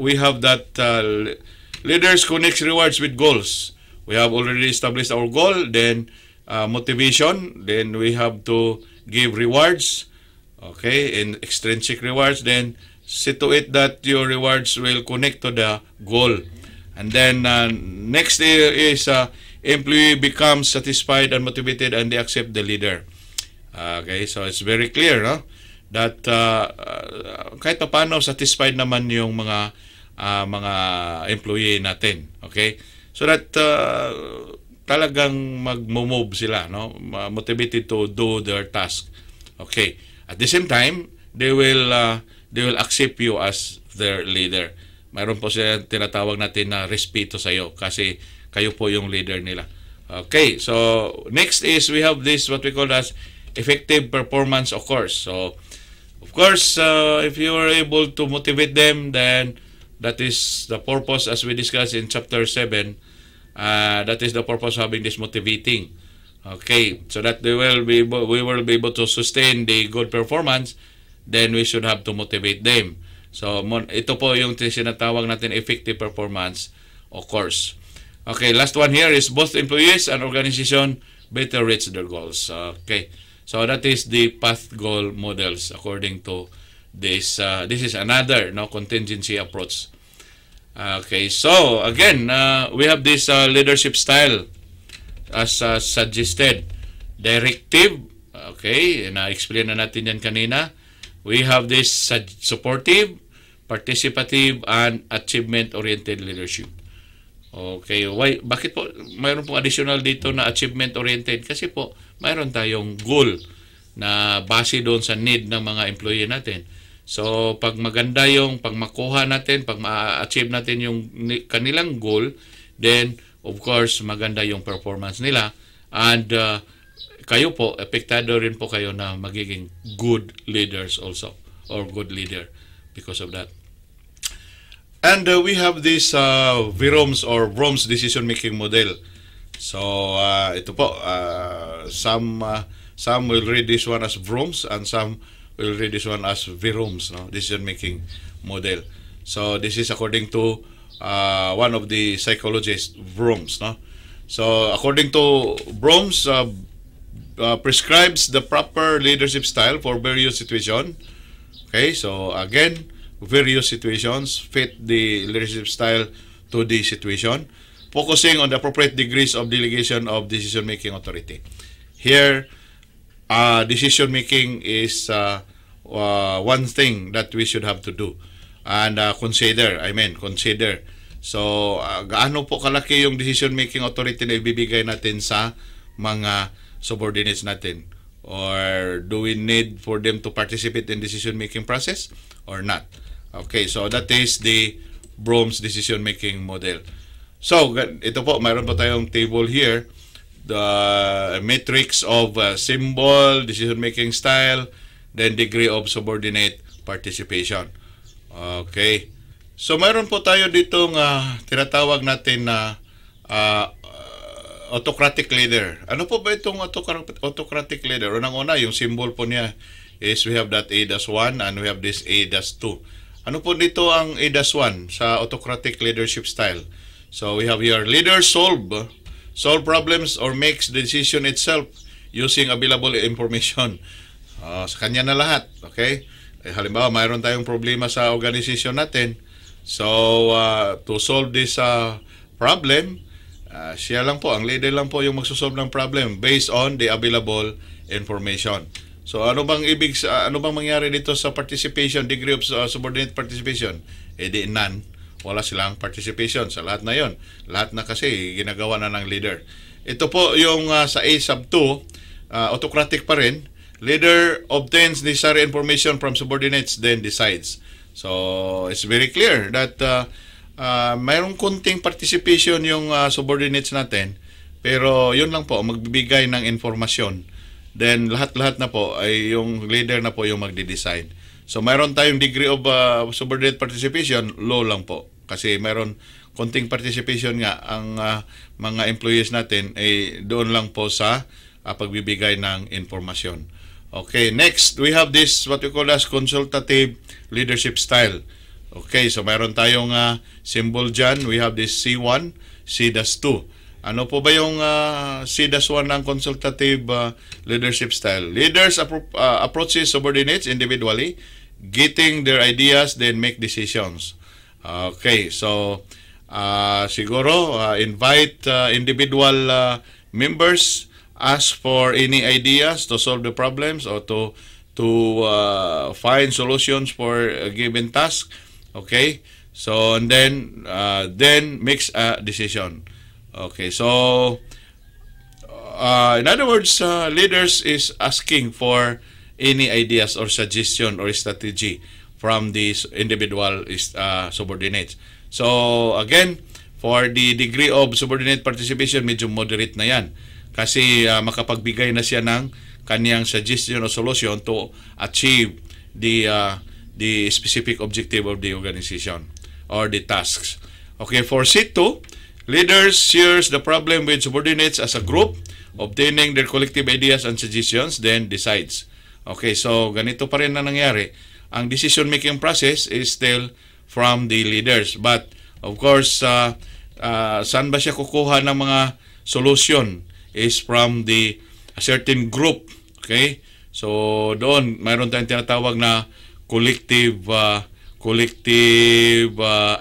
we have that leaders connect rewards with goals. We have already established our goal, then motivation, then we have to give rewards. Okay, in extrinsic rewards, then situate that your rewards will connect to the goal. And then next is employee becomes satisfied and motivated and they accept the leader. Okay, so it's very clear, no? That kahit paano satisfied naman yung mga employee natin. Okay, so that talagang mag-move sila, no? Motivated to do their task. Okay. At the same time, they will accept you as their leader. Mayroon po siya tinatawag natin na respeto sa iyo kasi kayo po yung leader nila. Okay, so next is we have this what we call as effective performance of course. So, of course, if you are able to motivate them, then that is the purpose as we discussed in Chapter 7. That is the purpose of having this motivating. Okay, so that we will be able to sustain the good performance, then we should have to motivate them. So, ito po yung sinatawag natin effective performance, of course. Okay, last one here is both employees and organization better reach their goals. Okay, so that is the path goal models according to this. This is another contingency approach. Okay, so again, we have this leadership style. As suggested, directive, okay, na-explain na natin yan kanina. We have this supportive, participative, and achievement-oriented leadership. Okay, why? Bakit po mayroon pong additional dito na achievement-oriented? Kasi po, mayroon tayong goal na base doon sa need ng mga employee natin. So, pag maganda yung, pag makuha natin, pag ma-achieve natin yung kanilang goal, then, of course, maganda yung performance nila and kayo po, epektado rin po kayo na magiging good leaders also or good leader because of that. And we have this Vroom's or Vroom's decision-making model. So, ito po, some will read this one as Vroom's and some will read this one as Vroom's, no? Decision-making model. So, this is according to one of the psychologists, Vroom, no? So, according to Vroom's prescribes the proper leadership style for various situations. Okay, so again, various situations fit the leadership style to the situation, focusing on the appropriate degrees of delegation of decision-making authority. Here, decision-making is one thing that we should have to do and consider. I mean, consider. So, gaano po kalaki yung decision-making authority na ibibigay natin sa mga subordinates natin? Or do we need for them to participate in decision-making process or not? Okay, so that is the Vroom's decision-making model. So, ito po, mayroon po tayong table here. The matrix of symbol, decision-making style, then degree of subordinate participation. Okay. So, mayroon po tayo ditong tinatawag natin na autocratic leader. Ano po ba itong autocratic leader? Unang-una, yung symbol po niya is we have that A-1 and we have this A-2. Ano po dito ang A-1 sa autocratic leadership style? So, we have here, leader solve problems or makes the decision itself using available information. Sa kanya na lahat. Okay? Eh, halimbawa, mayroon tayong problema sa organization natin. So, to solve this problem, siya lang po, ang leader lang po yung magsosolve ng problem based on the available information. So, ano bang mangyari dito sa participation, degree of subordinate participation? Eh, di none. Wala silang participation sa lahat na yon. Lahat na kasi ginagawa na ng leader. Ito po yung sa A-2, autocratic pa rin. Leader obtains necessary information from subordinates, then decides. So, it's very clear that mayroong konting participation yung subordinates natin, pero yun lang po, magbibigay ng informasyon. Then, lahat-lahat na po, ay yung leader na po yung magde-decide. So, mayroon tayong degree of subordinate participation, low lang po. Kasi mayroon konting participation nga ang mga employees natin, ay doon lang po sa pagbibigay ng informasyon. Okay, next, we have this what we call as consultative leadership style. Okay, so mayroon tayong symbol dyan. We have this C1, C-2. Ano po ba yung C-1 ng consultative leadership style? Leaders approaches subordinates individually, getting their ideas, then make decisions. Okay, so siguro invite individual members, ask for any ideas to solve the problems or to find solutions for a given task. Okay, so and then makes a decision. Okay, so in other words, leaders is asking for any ideas or suggestion or strategy from these individual subordinates. So again, for the degree of subordinate participation, medyo moderate na yan. Kasi makapagbigay na siya ng kaniyang suggestion o solution to achieve the specific objective of the organization or the tasks. Okay, for C2, leaders shares the problem with subordinates as a group, obtaining their collective ideas and suggestions, then decides. Okay, so ganito pa rin na nangyari. Ang decision-making process is still from the leaders. But, of course, saan ba siya kukuha ng mga solution? Is from the certain group. Okay? So, doon, mayroon tayong tinatawag na collective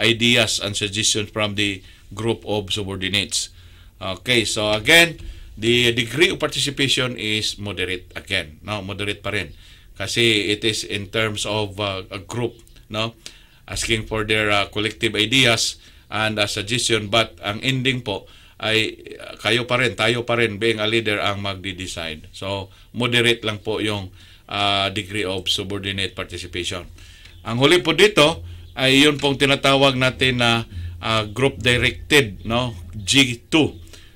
ideas and suggestions from the group of subordinates. Okay, so again, the degree of participation is moderate again. No, moderate pa rin. Kasi it is in terms of a group, no? Asking for their collective ideas and suggestion, but ang ending po ay kayo pa rin, tayo pa rin, being a leader ang magde-decide. So, moderate lang po yung degree of subordinate participation. Ang huli po dito ay yun pong tinatawag natin na group directed, no? G2.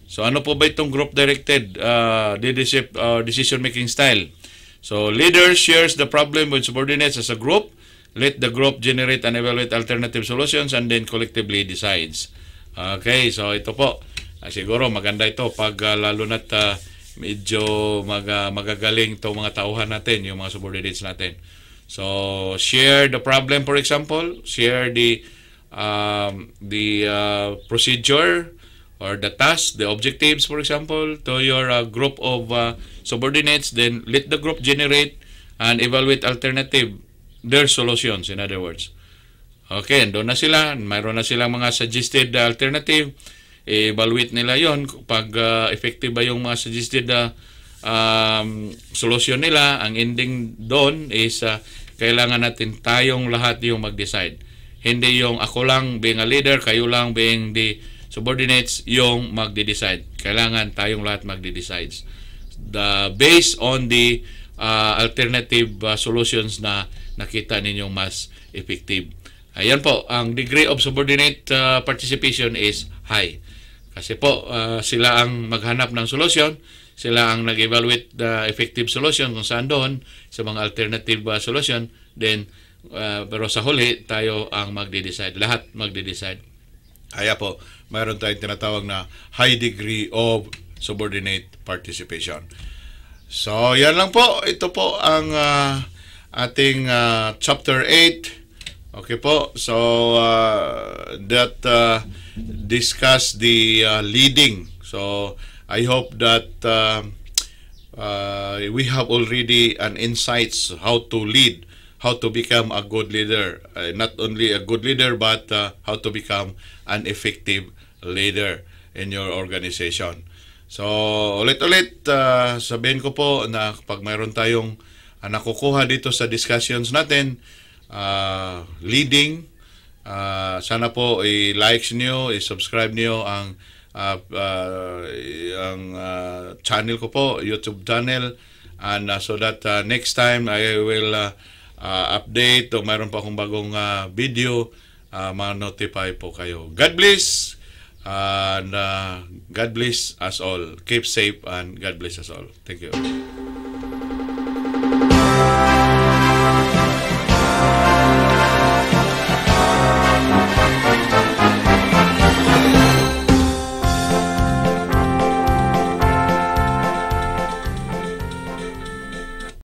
So, ano po ba itong group directed decision making style? So, leader shares the problem with subordinates as a group, let the group generate and evaluate alternative solutions, and then collectively decides. Okay, so ito po. Siguro maganda ito pag lalo na't medyo magagaling itong mga tauhan natin, yung mga subordinates natin. So, share the problem, for example. Share the procedure or the tasks, the objectives, for example, to your group of subordinates, then let the group generate and evaluate alternative, their solutions, in other words. Okay, doon na sila, mayroon na silang mga suggested alternative, evaluate nila yon pag effective ba yung mga suggested solution nila. Ang ending doon is kailangan natin tayong lahat yung mag-decide. Hindi yung ako lang being a leader, kayo lang being the subordinates yung mag-decide. Kailangan tayong lahat mag-decide. Based on the alternative solutions na nakita ninyong mas effective. Ayan po, ang degree of subordinate participation is high. Kasi po, sila ang maghanap ng solution. Sila ang nag-evaluate the effective solution kung saan doon sa mga alternative solution. Then, pero sa huli, tayo ang magde-decide. Lahat magde-decide. Kaya po, mayroon tayong tinatawag na high degree of subordinate participation. So, yan lang po. Ito po ang ating Chapter 8. Okay po. So, that discuss the leading. So, I hope that we have already an insights how to lead, how to become a good leader. Not only a good leader, but how to become an effective leader in your organization. So, ulit-ulit, sabihin ko po na pag mayroon tayong nakukuha dito sa discussions natin, leading, sana po i-likes nyo, i-subscribe nyo ang channel ko po, YouTube channel, and so that next time I will update o mayroon pa akong bagong video, ma-notify po kayo. God bless, and God bless us all. Keep safe and God bless us all. Thank you.